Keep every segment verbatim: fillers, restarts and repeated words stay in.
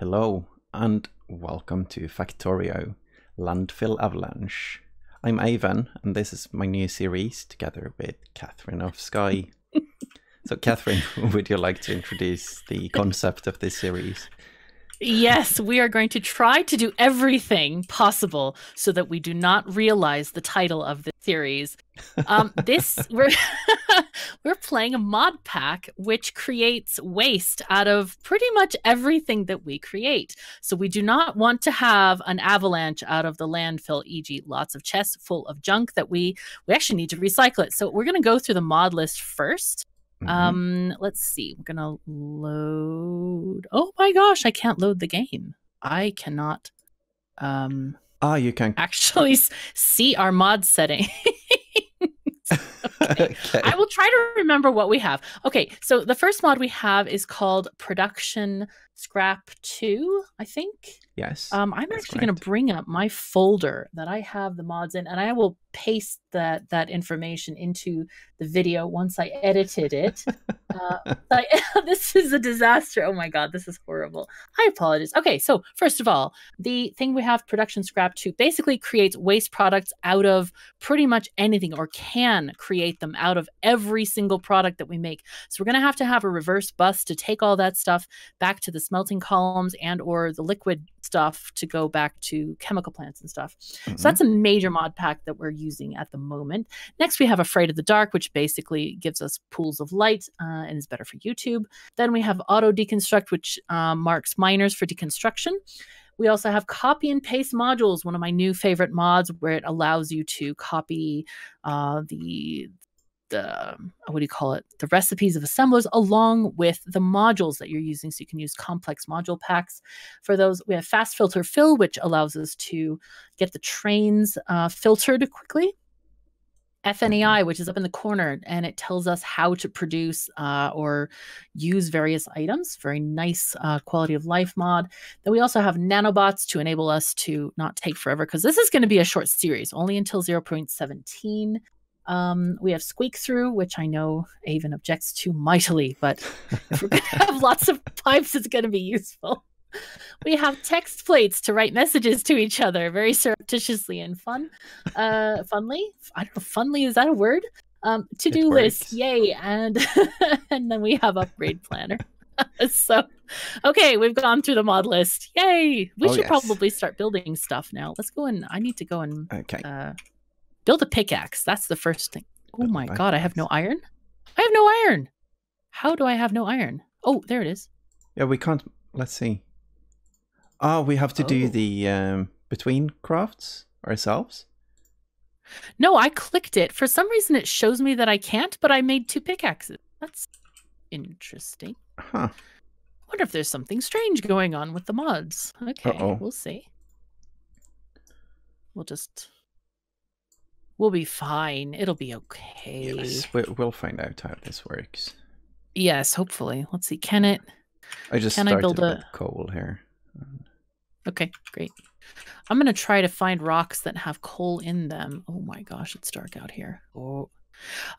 Hello and welcome to Factorio, Landfill Avalanche. I'm Avan and this is my new series together with Katherine of Sky. So Katherine, would you like to introduce the concept of this series? Yes, we are going to try to do everything possible so that we do not realize the title of the series. Um, this we're we're playing a mod pack which creates waste out of pretty much everything that we create. So we do not want to have an avalanche out of the landfill, for example, lots of chests full of junk that we we actually need to recycle it. So we're going to go through the mod list first. Mm-hmm. Um, let's see. We're gonna load. Oh my gosh, I can't load the game. I cannot. Um. Ah, oh, you can actually see our mod setting. Okay. Okay. I will try to remember what we have. Okay, so the first mod we have is called Production Scrap two, I think. Yes. Um, I'm actually going to bring up my folder that I have the mods in, and I will paste that that information into the video once I edited it. uh, I, this is a disaster. Oh my god, this is horrible. I apologize. Okay, so first of all, the thing we have, Production Scrap two, basically creates waste products out of pretty much anything, or can create them out of every single product that we make. So we're going to have to have a reverse bus to take all that stuff back to the smelting columns and or the liquid stuff to go back to chemical plants and stuff. Mm-hmm. So that's a major mod pack that we're using at the moment. Next, we have Afraid of the Dark, which basically gives us pools of light uh, and is better for YouTube. Then we have AutoDeconstruct, which uh, marks miners for deconstruction. We also have CopyAndPasteModules, one of my new favorite mods, where it allows you to copy uh, the... the what do you call it the recipes of assemblers along with the modules that you're using, so you can use complex module packs for those. We have fast-filter-fill, which allows us to get the trains uh, filtered quickly. F N E I, which is up in the corner, and it tells us how to produce uh, or use various items. Very nice uh, quality of life mod. Then we also have Nanobots to enable us to not take forever, because this is going to be a short series, only until zero point seventeen. Um, we have Squeak Through, which I know Avan objects to mightily, but if we're going to have lots of pipes, it's going to be useful. We have textplates to write messages to each other very surreptitiously and fun. Uh, funly? I don't know. Funly, is that a word? Um, to-do list. Yay. And, and then we have upgrade-planner. So, okay, we've gone through the mod list. Yay. We oh, should yes. probably start building stuff now. Let's go and I need to go and... Okay. Uh, Build a pickaxe. That's the first thing. Oh my god, I have no iron? I have no iron! How do I have no iron? Oh, there it is. Yeah, we can't... Let's see. Oh, we have to oh. do the um, between crafts ourselves? No, I clicked it. For some reason, it shows me that I can't, but I made two pickaxes. That's interesting. Huh. I wonder if there's something strange going on with the mods. Okay, uh-oh. We'll see. We'll just... We'll be fine. It'll be okay. Yes, we'll find out how this works. Yes, hopefully. Let's see. Can it? I just can started I build a... with coal here. Okay, great. I'm going to try to find rocks that have coal in them. Oh my gosh, it's dark out here. Oh.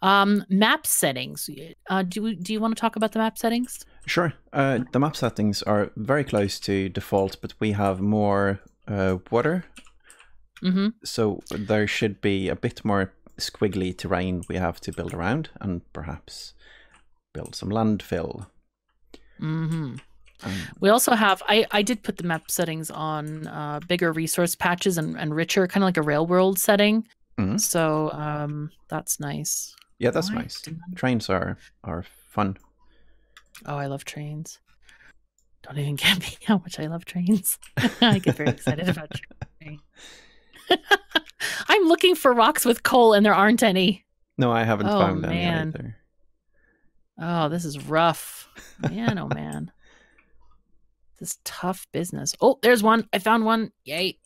Um, map settings. Uh, do we, do you want to talk about the map settings? Sure. Uh, the map settings are very close to default, but we have more uh, water. Mm-hmm. So there should be a bit more squiggly terrain we have to build around, and perhaps build some landfill. Mm-hmm. Um, we also have, I, I did put the map settings on uh, bigger resource patches and, and richer, kind of like a real world setting. Mm-hmm. So um, that's nice. Yeah, that's oh, nice. Trains are, are fun. Oh, I love trains. Don't even get me how much I love trains. I get very excited about trains. I'm looking for rocks with coal and there aren't any. No, I haven't oh, found man. any either. Oh, this is rough. Man, oh man. This is tough business. Oh, there's one. I found one. Yay.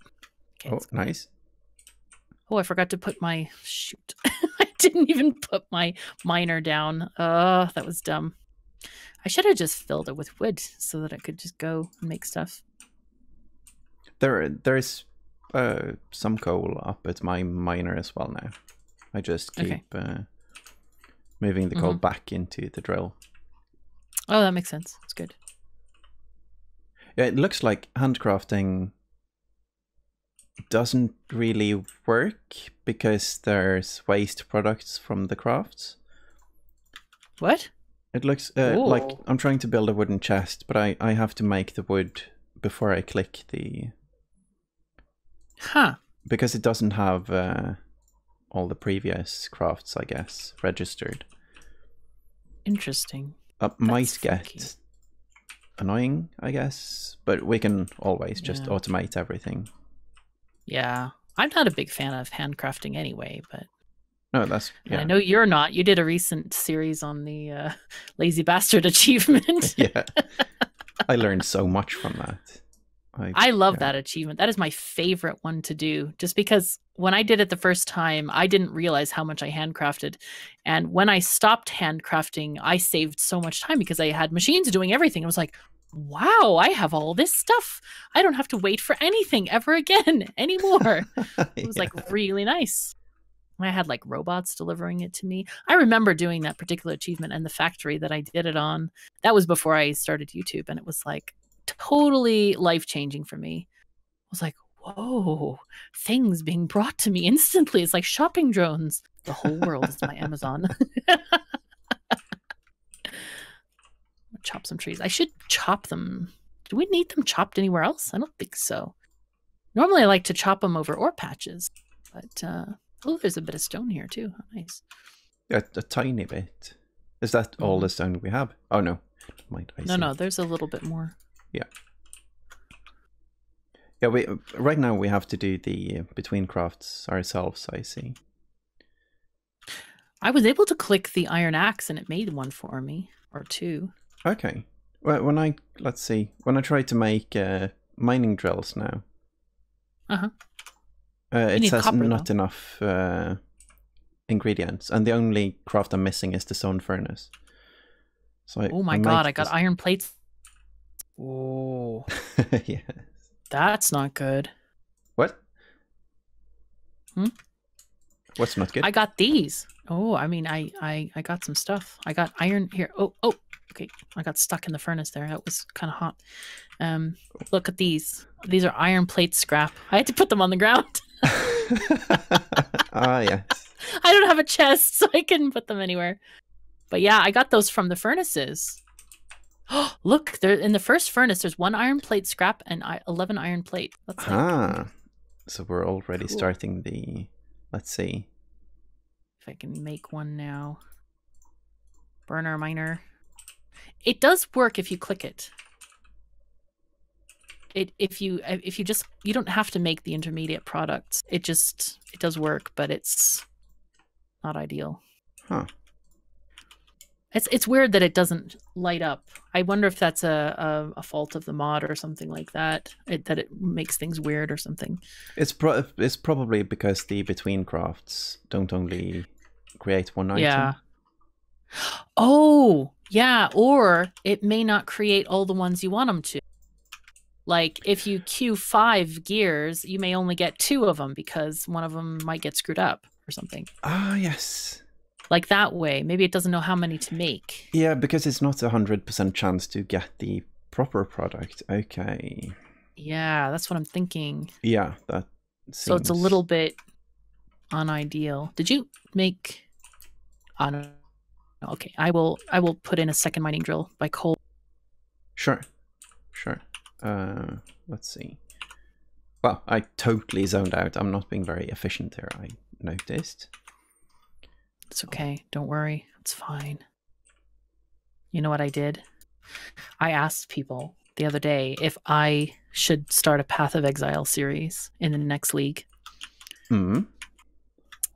Okay, oh, nice. Oh, I forgot to put my... Shoot. I didn't even put my miner down. Oh, that was dumb. I should have just filled it with wood so that I could just go and make stuff. There, there is... Uh, some coal up at my miner as well now. I just keep okay. uh, moving the coal mm-hmm. back into the drill. Oh, that makes sense. It's good. Yeah, it looks like handcrafting doesn't really work because there's waste products from the crafts. What? It looks uh, like I'm trying to build a wooden chest, but I, I have to make the wood before I click the... Huh. Because it doesn't have uh, all the previous crafts, I guess, registered. Interesting. That might get annoying, I guess, but we can always just yeah. automate everything. Yeah, I'm not a big fan of handcrafting anyway, but no, that's yeah. I know you're not. You did a recent series on the uh, lazy bastard achievement. Yeah, I learned so much from that. I, I love yeah. that achievement. That is my favorite one to do, just because when I did it the first time, I didn't realize how much I handcrafted. And when I stopped handcrafting, I saved so much time because I had machines doing everything. I was like, wow, I have all this stuff. I don't have to wait for anything ever again anymore. yeah. It was like really nice. I had like robots delivering it to me. I remember doing that particular achievement and the factory that I did it on. That was before I started YouTube. And it was like totally life-changing for me. I was like, whoa, things being brought to me instantly. It's like shopping drones. The whole world is my Amazon. Chop some trees. I should chop them. Do we need them chopped anywhere else? I don't think so. Normally I like to chop them over ore patches, but uh oh, there's a bit of stone here too. How nice. A, a tiny bit. Is that all the stone we have? Oh no. Mind, I no, see. no, there's a little bit more. Yeah. Yeah, we right now we have to do the between crafts ourselves, I see. I was able to click the iron axe and it made one for me or two. Okay. Well, when I let's see, when I try to make uh, mining drills now, uh-huh. uh, it says copper, not though. enough uh, ingredients, and the only craft I'm missing is the stone furnace. So I, oh my I god, I got this... iron plates. Oh, yes. That's not good. What? Hmm? What's not good? I got these. Oh, I mean, I I I got some stuff. I got iron here. Oh oh. Okay, I got stuck in the furnace there. That was kind of hot. Um, look at these. These are iron plate scrap. I had to put them on the ground. Ah, yes. I don't have a chest, so I couldn't put them anywhere. But yeah, I got those from the furnaces. Oh, look, they're in the first furnace. There's one iron plate scrap and eleven iron plate. That's ah, like... so we're already cool. starting the... Let's see. If I can make one now. Burner, miner. It does work if you click it. It if you if you just you don't have to make the intermediate products. It just it does work, but it's not ideal. Huh. It's it's weird that it doesn't light up. I wonder if that's a a, a fault of the mod or something like that. It, that it makes things weird or something. It's pro it's probably because the between crafts don't only create one item. Yeah. Oh. Yeah, or it may not create all the ones you want them to. Like, if you queue five gears, you may only get two of them because one of them might get screwed up or something. Ah, yes. Like that way. Maybe it doesn't know how many to make. Yeah, because it's not a one hundred percent chance to get the proper product. Okay. Yeah, that's what I'm thinking. Yeah, that seems... So it's a little bit unideal. Did you make... I don't know. Okay, I will I will put in a second mining drill by coal. Sure, sure. Uh, let's see. Well, I totally zoned out. I'm not being very efficient here, I noticed. It's okay. Don't worry. It's fine. You know what I did? I asked people the other day if I should start a Path of Exile series in the next league. Mm-hmm.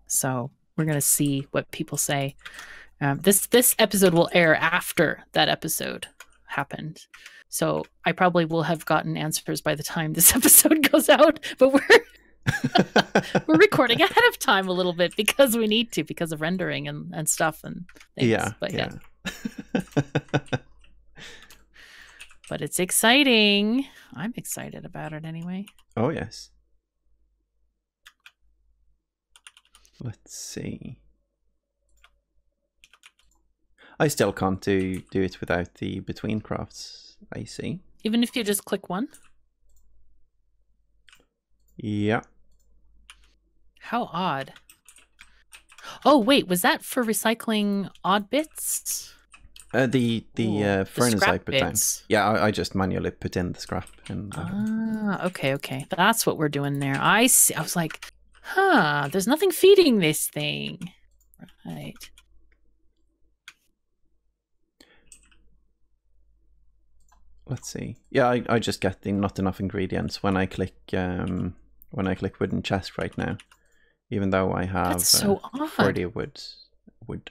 So we're going to see what people say. Um, this this episode will air after that episode happened, so I probably will have gotten answers by the time this episode goes out. But we're we're recording ahead of time a little bit because we need to because of rendering and and stuff and things. Yeah, but yeah. yeah. But it's exciting. I'm excited about it anyway. Oh yes. Let's see. I still can't do, do it without the between crafts, I see. Even if you just click one? Yeah. How odd. Oh, wait, was that for recycling odd bits? Uh, the the uh, Frona's open time. Yeah, I, I just manually put in the scrap. And, uh... Ah, okay, okay. That's what we're doing there. I see. I was like, huh, there's nothing feeding this thing. Right. Let's see. Yeah, I, I just get the not enough ingredients when I click um, when I click wooden chest right now, even though I have That's so uh, odd. forty wood. Wood.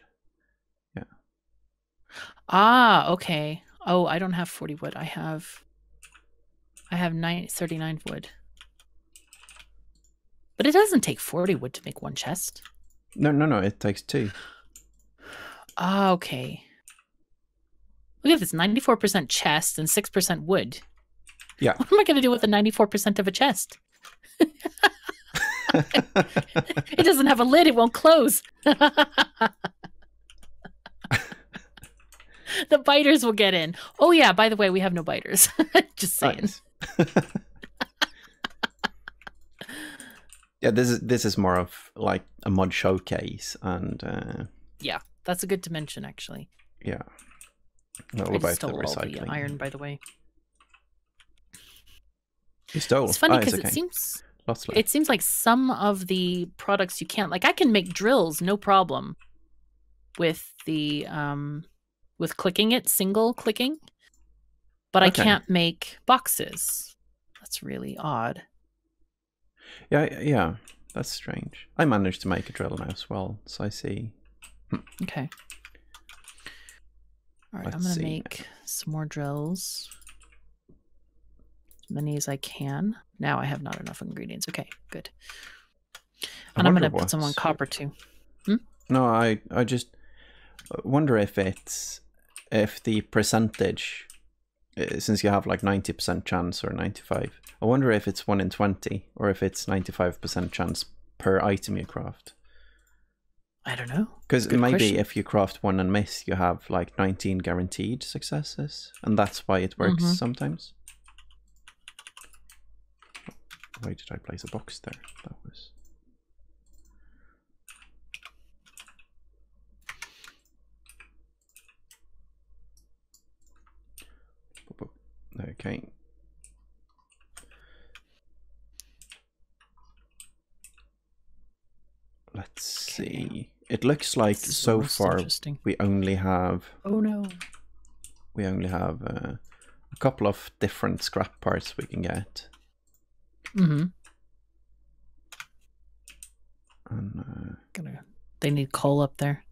Ah, okay. Oh, I don't have forty wood. I have, I have nine, thirty-nine wood. But it doesn't take forty wood to make one chest. No, no, no. It takes two. Ah, okay. Look at this: ninety-four percent chest and six percent wood. Yeah. What am I going to do with the ninety-four percent of a chest? It doesn't have a lid. It won't close. The biters will get in. Oh, yeah. By the way, we have no biters. Just saying. Right. Yeah, this is this is more of like a mod showcase. And uh, yeah, that's a good dimension, actually. Yeah. All I about the recycling. All the iron, by the way. You stole. It's funny because oh, okay. it seems Lostly. it seems like some of the products you can't, like I can make drills, no problem, with the um. with clicking it, single clicking, but okay. I can't make boxes. That's really odd. Yeah, yeah, that's strange. I managed to make a drill now as well, so I see. Okay. All right, Let's I'm gonna see. make some more drills, as many as I can. Now I have not enough ingredients. Okay, good. And I'm gonna what's... put some on copper too. Hmm? No, I, I just wonder if it's. If the percentage, since you have like ninety percent chance or ninety-five, I wonder if it's one in twenty or if it's ninety-five percent chance per item you craft. I don't know. Because maybe question. if you craft one and miss, you have like nineteen guaranteed successes, and that's why it works mm-hmm. sometimes. Why did I place a box there? That was... Okay. Let's okay. see. It looks like so far we only have. Oh no. We only have uh, a couple of different scrap parts we can get. Mm-hmm. And, uh, Gonna, they need coal up there.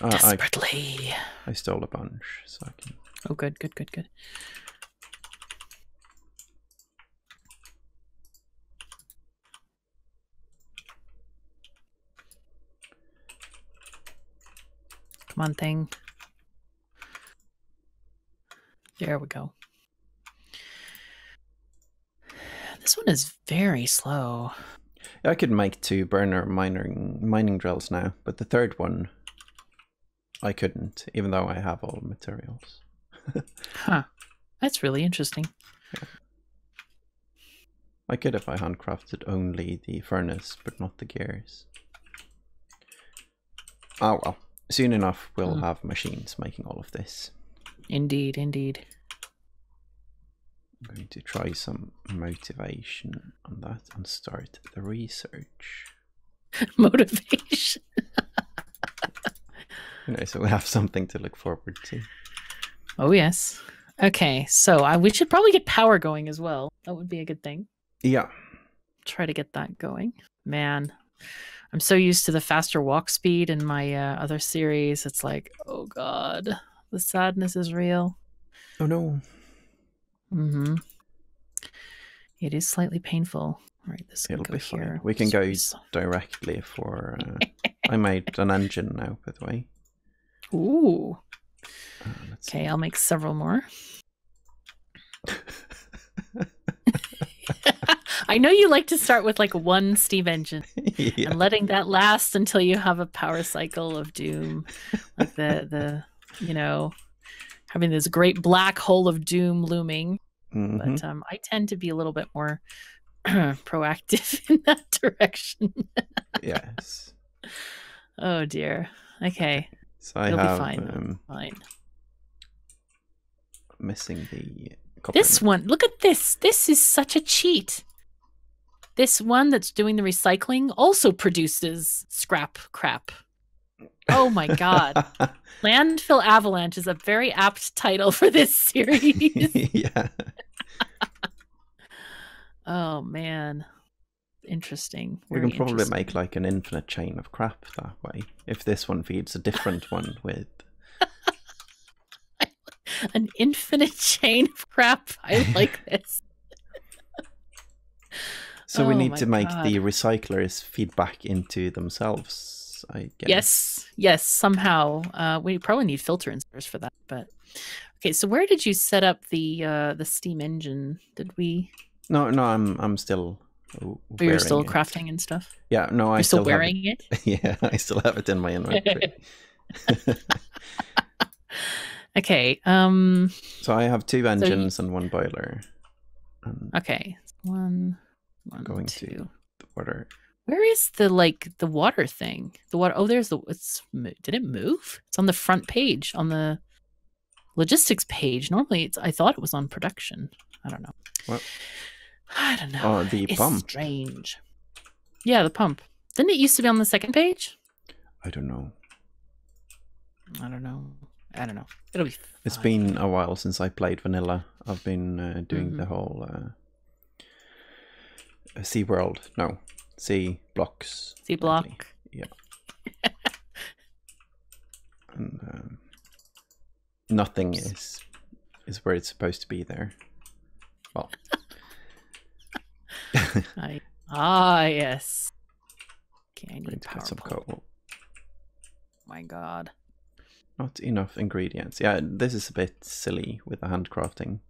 Uh, Desperately. I, I stole a bunch, so I can. Oh, good, good, good, good. Come on, thing. There we go. This one is very slow. I could make two burner mining mining drills now, but the third one I couldn't, even though I have all the materials. Huh. That's really interesting. Yeah. I could if I handcrafted only the furnace, but not the gears. Oh well. Soon enough we'll mm. have machines making all of this. Indeed, indeed. I'm going to try some motivation on that and start the research. Motivation. You know, so we have something to look forward to. Oh, yes. Okay, so I, we should probably get power going as well. That would be a good thing. Yeah. Try to get that going. Man, I'm so used to the faster walk speed in my uh, other series. It's like, oh, God, the sadness is real. Oh, no. Mm-hmm. It is slightly painful. All right, this It'll can go be here. Fine. We can go directly for... Uh, I made an engine now, by the way. Ooh. Uh, okay, see. I'll make several more. I know you like to start with like one steam engine yeah. and letting that last until you have a power cycle of doom, like the the you know having this great black hole of doom looming. Mm-hmm. But um, I tend to be a little bit more proactive in that direction. Yes. Oh, dear. Okay. So I It'll have, be fine. Um, fine. Missing the copy. This one. Look at this. This is such a cheat. This one that's doing the recycling also produces scrap crap. Oh my god. Landfill Avalanche is a very apt title for this series. Yeah. Oh man. Interesting. Very we can probably make like an infinite chain of crap that way. If this one feeds a different one with an infinite chain of crap. I like this. So oh we need to make God. the recyclers feed back into themselves, I guess. Yes, yes, somehow. Uh, we probably need filter inserters for that. But okay, so where did you set up the uh, the steam engine? Did we? No, no, I'm I'm still. Oh, you're still it. crafting and stuff. Yeah, no, I you're still, still wearing it. it. Yeah, I still have it in my inventory. Okay. Um. So I have two engines so you... and one boiler. And... Okay, one. One, going two. to the water. Where is the like the water thing? The water. Oh, there's the. It's did it move? It's on the front page on the logistics page. Normally, it's. I thought it was on production. I don't know. What? I don't know. Oh, the it's pump. Strange. Yeah, the pump. Didn't it used to be on the second page? I don't know. I don't know. I don't know. It'll be. Fine. It's been a while since I played vanilla. I've been uh, doing mm-hmm. the whole. Uh... SeaWorld, no, see blocks. See block. Yeah. And, um, nothing is is where it's supposed to be there. Well. I, ah yes. Okay, I need Going to get some coal. My God. Not enough ingredients. Yeah, this is a bit silly with the hand crafting.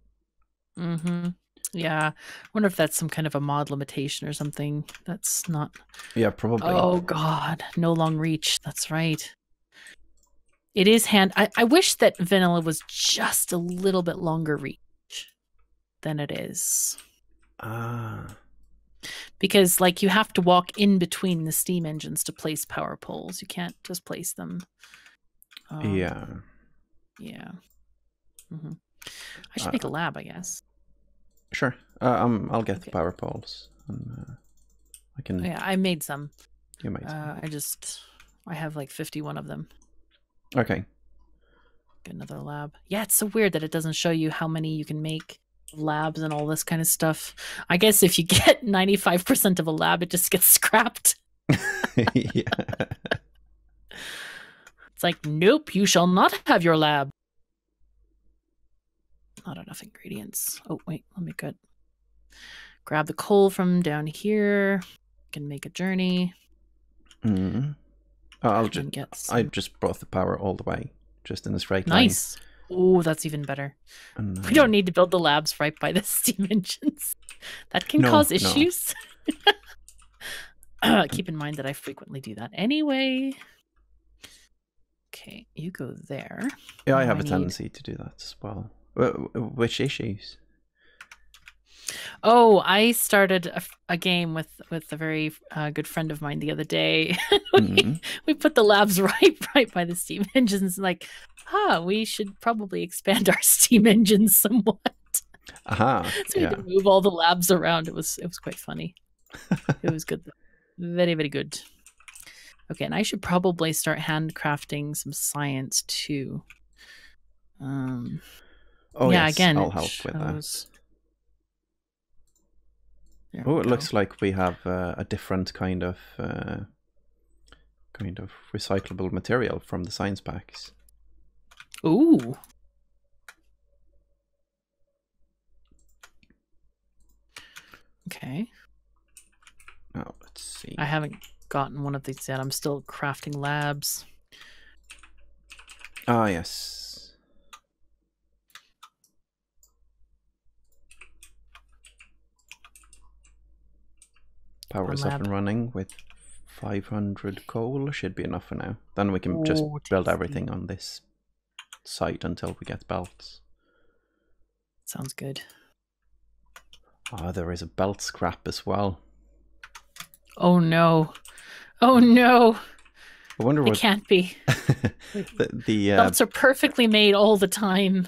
Mm-hmm. Yeah, I wonder if that's some kind of a mod limitation or something. That's not... Yeah, probably. Oh, God. No long reach. That's right. It is hand... I, I wish that vanilla was just a little bit longer reach than it is. Ah. Because, like, you have to walk in between the steam engines to place power poles. You can't just place them. Um, yeah. Yeah. Mm-hmm. I should uh, make a lab, I guess. Sure. Uh, um, I'll get okay. the power poles. And, uh, I can. Yeah, I made some. You made. Some. Uh, I just, I have like fifty-one of them. Okay. Get another lab. Yeah, it's so weird that it doesn't show you how many you can make labs and all this kind of stuff. I guess if you get ninety-five percent of a lab, it just gets scrapped. Yeah. It's like, nope, you shall not have your lab. Not enough ingredients. Oh, wait, let me good. grab the coal from down here. Can make a journey. Mm. Oh, I'll just, get some... I just brought the power all the way, just in this right line. Nice. Oh, that's even better. And, uh, we don't need to build the labs right by the steam engines. That can no, cause issues. No. uh, keep in mind that I frequently do that anyway. Okay, you go there. Yeah, now I have I a tendency need... to do that as well. Which issues? Oh, I started a, a game with with a very uh, good friend of mine the other day. we, mm-hmm. we put the labs right right by the steam engines. Like, ah, we should probably expand our steam engines somewhat. Aha! Uh-huh. So we yeah. had to move all the labs around. It was it was quite funny. It was good, very very good. Okay, and I should probably start handcrafting some science too. Um. Oh, yeah, yes. Again, I'll help shows... with that. Oh, it go. looks like we have uh, a different kind of uh, kind of recyclable material from the science packs. Ooh. Okay. Oh, let's see. I haven't gotten one of these yet. I'm still crafting labs. Ah, yes. Power is up and running with five hundred coal. Should be enough for now. Then we can oh, just build everything on this site until we get belts. Sounds good. Oh, there is a belt scrap as well. Oh no. Oh no. I wonder what... It can't be. the, the, uh... Belts are perfectly made all the time.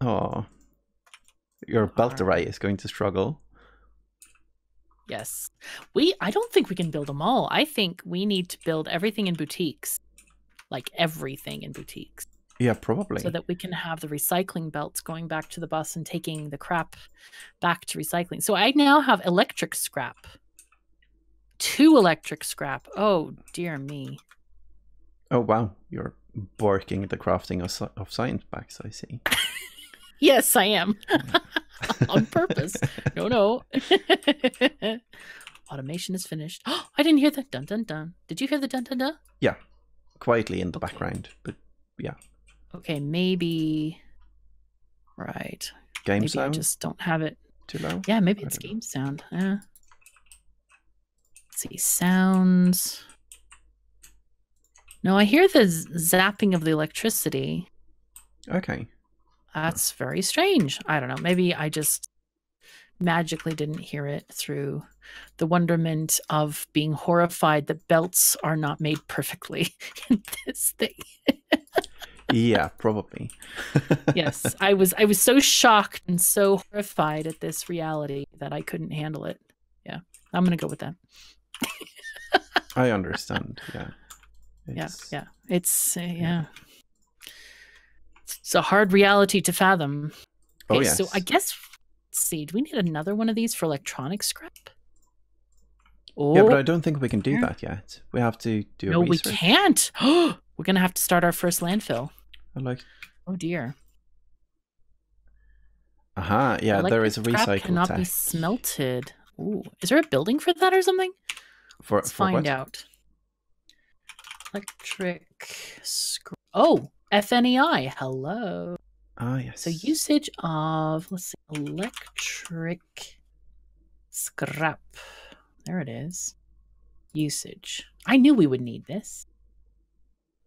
Oh. Your belt array is going to struggle. Yes. We, I don't think we can build them all. I think we need to build everything in boutiques. Like everything in boutiques. Yeah, probably. So that we can have the recycling belts going back to the bus and taking the crap back to recycling. So I now have electric scrap. Two electric scrap. Oh, dear me. Oh, wow. You're barking the crafting of, of science packs, I see. Yes, I am. On purpose. No, no. Automation is finished. Oh, I didn't hear that. Dun, dun, dun. Did you hear the dun, dun, dun? Yeah. Quietly in the okay. background, but yeah. Okay, maybe... Right. Game maybe sound? I just don't have it. Too low? Yeah, maybe it's game know. sound. Yeah. Let's see, sounds... No, I hear the zapping of the electricity. Okay. That's very strange. I don't know. Maybe I just magically didn't hear it through the wonderment of being horrified that belts are not made perfectly in this thing. Yeah, probably. Yes, I was I was so shocked and so horrified at this reality that I couldn't handle it. Yeah, I'm going to go with that. I understand. Yeah. It's... Yeah, yeah. It's uh, yeah. yeah. It's a hard reality to fathom. Okay, oh, yes. So I guess, let's see, do we need another one of these for electronic scrap? Oh. Yeah, but I don't think we can do that yet. We have to do no, a research. No, we can't. We're going to have to start our first landfill. I like... Oh, dear. Aha, uh-huh. yeah, Electric there is a recycle scrap cannot tech. be smelted. Ooh, is there a building for that or something? For, let's for find what? out. Electric scrap. Oh! F N E I, hello. Ah, yes. So usage of, let's see, electric scrap. There it is. Usage. I knew we would need this.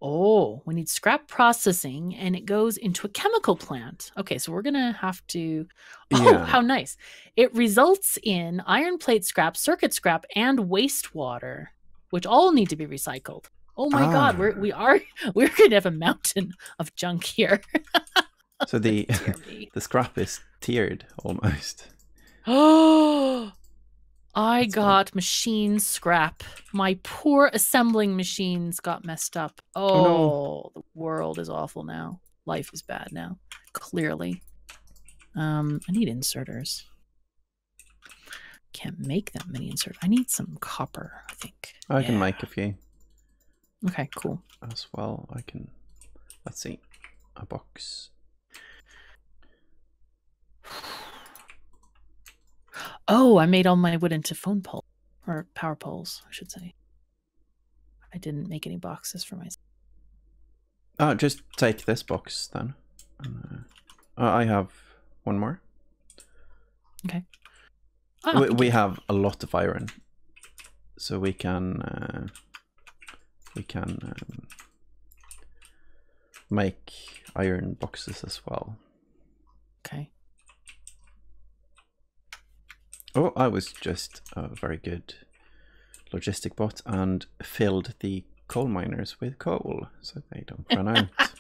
Oh, we need scrap processing, and it goes into a chemical plant. Okay, so we're going to have to... Oh, yeah. How nice. It results in iron plate scrap, circuit scrap, and wastewater, which all need to be recycled. Oh my ah. God, we're, we are we're going to have a mountain of junk here. So the the scrap is tiered almost. Oh, I That's got cool. machine scrap. My poor assembling machines got messed up. Oh, oh no. The world is awful now. Life is bad now, clearly. Um, I need inserters. Can't make that many inserters. I need some copper, I think. I yeah. can make a few. Okay, cool. As well, I can, let's see, a box. Oh, I made all my wood into phone poles, or power poles, I should say. I didn't make any boxes for myself. Oh, just take this box then. Uh, I have one more. Okay. Ah, we, okay. we have a lot of iron, so we can... Uh, We can um, make iron boxes as well. Okay. Oh, I was just a very good logistic bot and filled the coal miners with coal so they don't run out.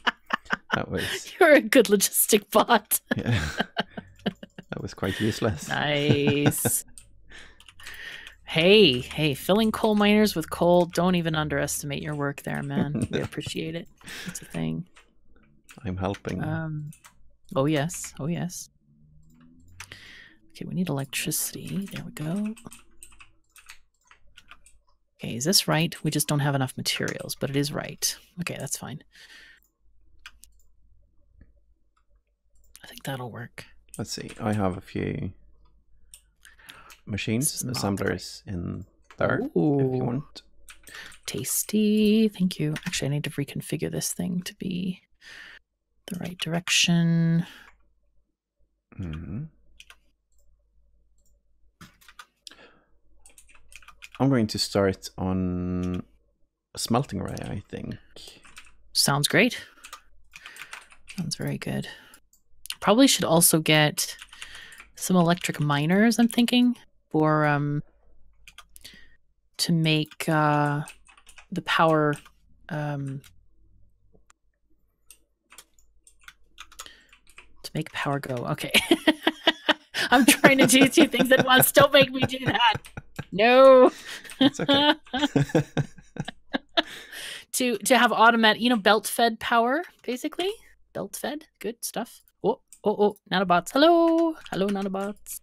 That was. You're a good logistic bot. Yeah. That was quite useless. Nice. Hey, hey, filling coal miners with coal. Don't even underestimate your work there, man. We appreciate it. It's a thing. I'm helping. Um, oh, yes. Oh, yes. Okay, we need electricity. There we go. Okay, is this right? We just don't have enough materials, but it is right. Okay, that's fine. I think that'll work. Let's see. I have a few... machines, assemblers in there. Ooh, if you want. Tasty. Thank you. Actually, I need to reconfigure this thing to be the right direction. Mm-hmm. I'm going to start on a smelting array, I think. Sounds great. Sounds very good. Probably should also get some electric miners, I'm thinking, for um to make uh the power um to make power go. Okay. I'm trying to do two things at once. Don't make me do that. No. It's okay. to to have automatic, you know, belt fed power, basically. Belt fed. Good stuff. Oh, oh, oh, nanobots. Hello. Hello, nanobots.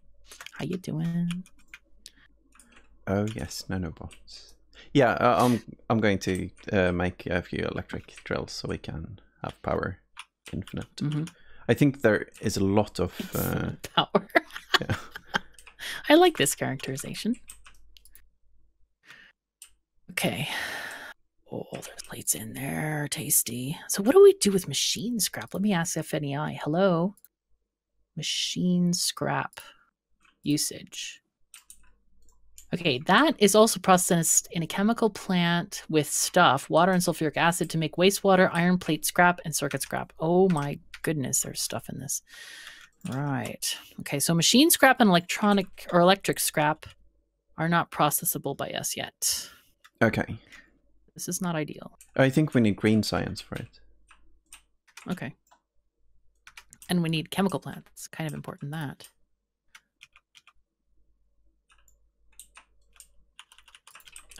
How you doing? Oh, yes, nanobots. Yeah, uh, I'm I'm going to uh, make a few electric drills so we can have power infinite. Mm-hmm. I think there is a lot of uh, power. Yeah. I like this characterization. Okay. Oh, there's plates in there. Tasty. So what do we do with machine scrap? Let me ask F N E I. Hello. Machine scrap usage. Okay, that is also processed in a chemical plant with stuff, water and sulfuric acid to make wastewater, iron plate scrap, and circuit scrap. Oh my goodness, there's stuff in this. Right. Okay, so machine scrap and electronic or electric scrap are not processable by us yet. Okay. This is not ideal. I think we need green science for it. Okay. And we need chemical plants. Kind of important, that.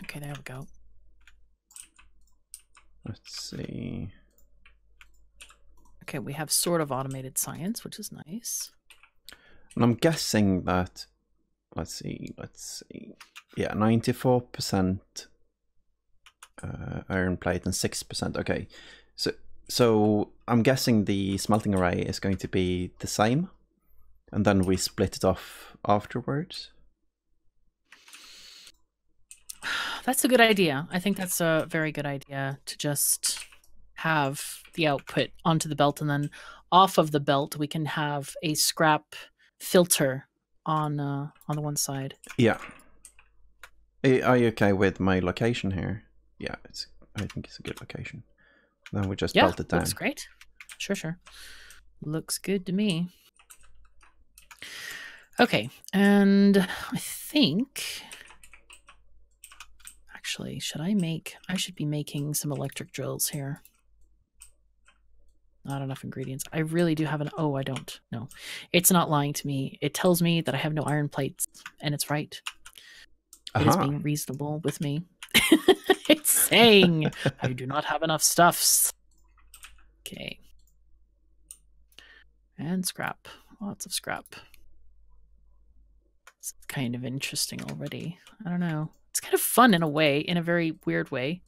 Okay, there we go. Let's see. Okay, we have sort of automated science, which is nice. And I'm guessing that, let's see, let's see. Yeah, ninety-four percent uh, iron plate and six percent. Okay, so so I'm guessing the smelting array is going to be the same. And then we split it off afterwards. That's a good idea. I think that's a very good idea to just have the output onto the belt, and then off of the belt we can have a scrap filter on uh, on the one side. Yeah. Are you okay with my location here? Yeah, it's. I think it's a good location. Then we just yeah, belt it down. Looks great. Sure, sure. Looks good to me. Okay, and I think. Actually, should I make, I should be making some electric drills here. Not enough ingredients. I really do have an, oh, I don't know. It's not lying to me. It tells me that I have no iron plates, and it's right. Uh-huh. It is being reasonable with me. It's saying I do not have enough stuffs. Okay. And scrap, lots of scrap. It's kind of interesting already. I don't know. It's kind of fun in a way, in a very weird way.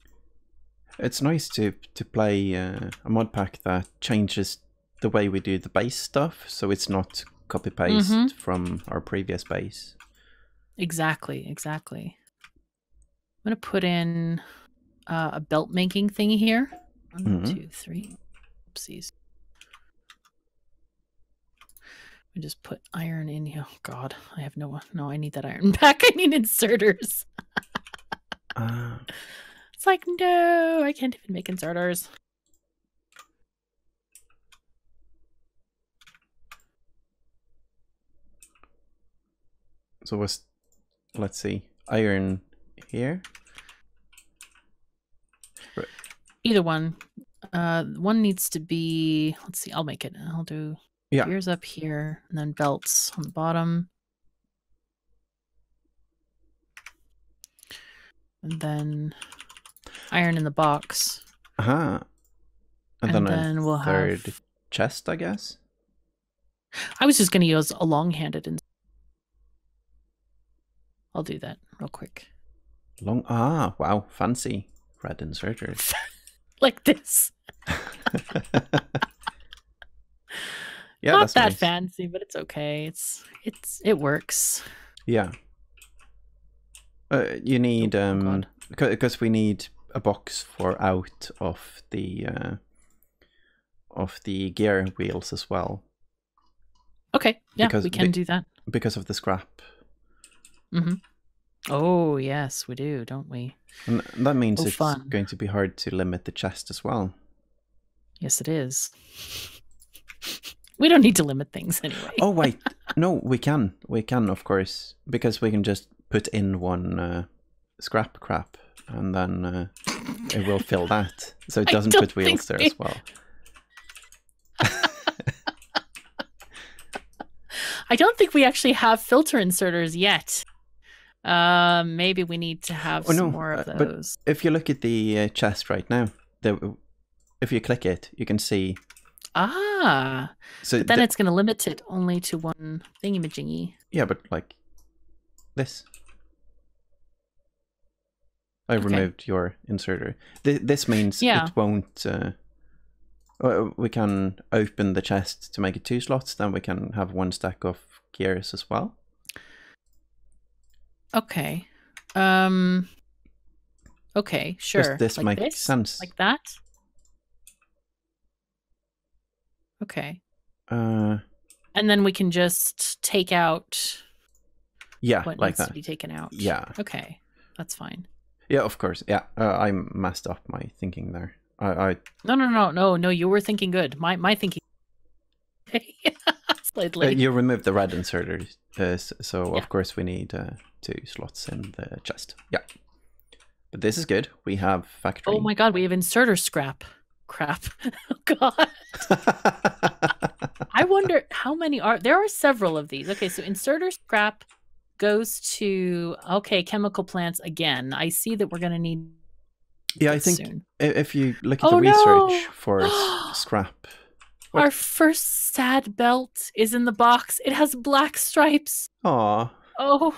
It's nice to to play uh, a mod pack that changes the way we do the base stuff, so it's not copy paste mm-hmm. from our previous base. Exactly, exactly. I'm gonna put in uh, a belt making thing here. One, mm-hmm. two, three. Oopsies. I just put iron in here. Oh, God, I have no, no, I need that iron back. I need inserters. uh, it's like, no, I can't even make inserters. So was, let's see, iron here. Right. Either one. Uh, one needs to be, let's see, I'll make it. I'll do. Yeah. Gears up here, and then belts on the bottom. And then iron in the box. Uh-huh. And, and then, then a we'll third have... chest, I guess? I was just going to use a long-handed... In... I'll do that real quick. Long... Ah, wow. Fancy. Red inserters. Like this. Yeah, not that nice. Fancy, but it's okay. It's it's it works. Yeah. Uh, you need oh, um because we need a box for out of the uh, of the gear wheels as well. Okay. Yeah, because we can do that because of the scrap. Mm-hmm. Oh yes, we do, don't we? And that means oh, it's fun. Going to be hard to limit the chest as well. Yes, it is. We don't need to limit things anyway. Oh, wait. No, we can. We can, of course, because we can just put in one uh, scrap crap and then uh, it will fill that. So it doesn't put wheels there as well. I don't think we actually have filter inserters yet. Uh, maybe we need to have oh, some no, more of those. But if you look at the uh, chest right now, the, if you click it, you can see... Ah, so but then the, it's going to limit it only to one thingy-majingy. Yeah, but like this. I okay. removed your inserter. Th this means yeah. it won't... Uh, we can open the chest to make it two slots, then we can have one stack of gears as well. Okay. Um, okay, sure. Does this like make this? sense? Like that? Okay. Uh, and then we can just take out yeah, what like needs that. to be taken out. Yeah. Okay, that's fine. Yeah, of course. Yeah, uh, I messed up my thinking there. I, I no no no no no you were thinking good. My my thinking. Slightly. Uh, you removed the red inserter, uh, so yeah. of course we need uh, two slots in the chest. Yeah, but this is good. We have factory. Oh my god, we have inserter scrap. Crap. Oh god. I wonder how many are there. Are several of these. Okay, so inserter scrap goes to okay chemical plants again. I see that we're gonna need. Yeah, I think soon. If you look at oh, the research no. for scrap. What? Our first sad belt is in the box. It has black stripes. Aw. Oh.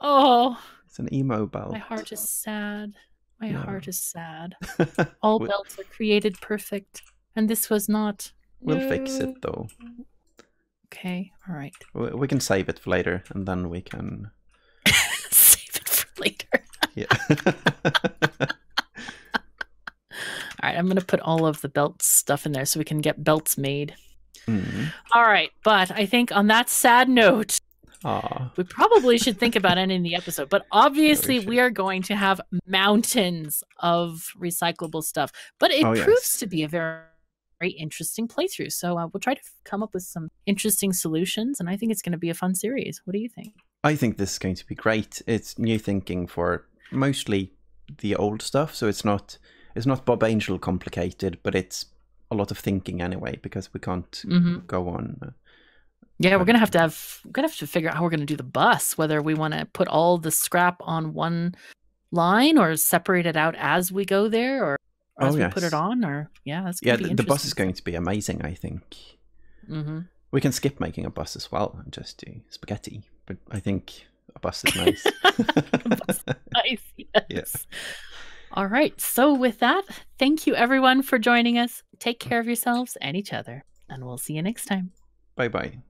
Oh. It's an emo belt. My heart is sad. My no. heart is sad. All belts are created perfect. And this was not. We'll no. fix it, though. Okay. All right. We can save it for later, and then we can... Save it for later. Yeah. All right, I'm going to put all of the belt stuff in there so we can get belts made. Mm. All right, but I think on that sad note, Aww. we probably should think about ending the episode. But obviously, yeah, we, we are going to have mountains of recyclable stuff. But it oh, proves yes. to be a very, very interesting playthrough. So uh, we'll try to come up with some interesting solutions. And I think it's going to be a fun series. What do you think? I think this is going to be great. It's new thinking for mostly the old stuff. So it's not... It's not Bob Angel complicated, but it's a lot of thinking anyway, because we can't mm-hmm. go on. Yeah, we're gonna have to have we're gonna have to figure out how we're gonna do the bus, whether we want to put all the scrap on one line or separate it out as we go there, or as oh, yes. we put it on, or yeah, that's gonna yeah. Be the, the bus is going to be amazing, I think. Mm-hmm. We can skip making a bus as well and just do spaghetti, but I think a bus is nice. A bus is nice, yes. yes. All right. So with that, thank you everyone for joining us. Take care of yourselves and each other, and we'll see you next time. Bye-bye.